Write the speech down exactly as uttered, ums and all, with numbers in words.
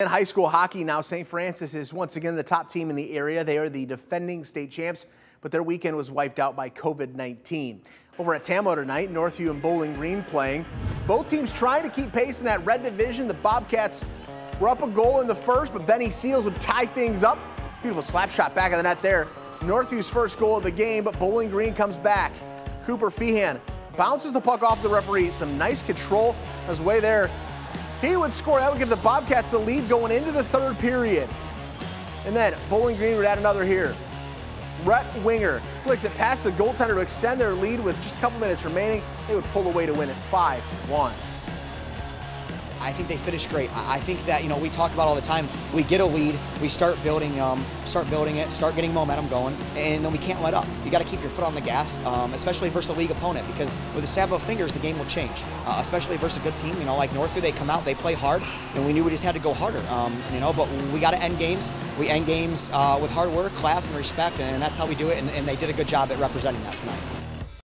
In high school hockey now, Saint Francis is once again the top team in the area. They are the defending state champs, but their weekend was wiped out by COVID nineteen. Over at Tamo tonight, Northview and Bowling Green playing. Both teams trying to keep pace in that red division. The Bobcats were up a goal in the first, but Benny Seals would tie things up. Beautiful slap shot back of the net there. Northview's first goal of the game, but Bowling Green comes back. Cooper Feehan bounces the puck off the referee. Some nice control on his way there. He would score. That would give the Bobcats the lead going into the third period. And then Bowling Green would add another here. Rhett Winger flicks it past the goaltender to extend their lead with just a couple minutes remaining. They would pull away to win it five to one. I think they finished great. I think that, you know, we talk about all the time, we get a lead, we start building, um, start building it, start getting momentum going, and then we can't let up. You got to keep your foot on the gas, um, especially versus a league opponent, because with a stab of fingers, the game will change, uh, especially versus a good team, you know, like Northview. They come out, they play hard, and we knew we just had to go harder, um, you know, but we got to end games. We end games uh, with hard work, class, and respect, and that's how we do it, and, and they did a good job at representing that tonight.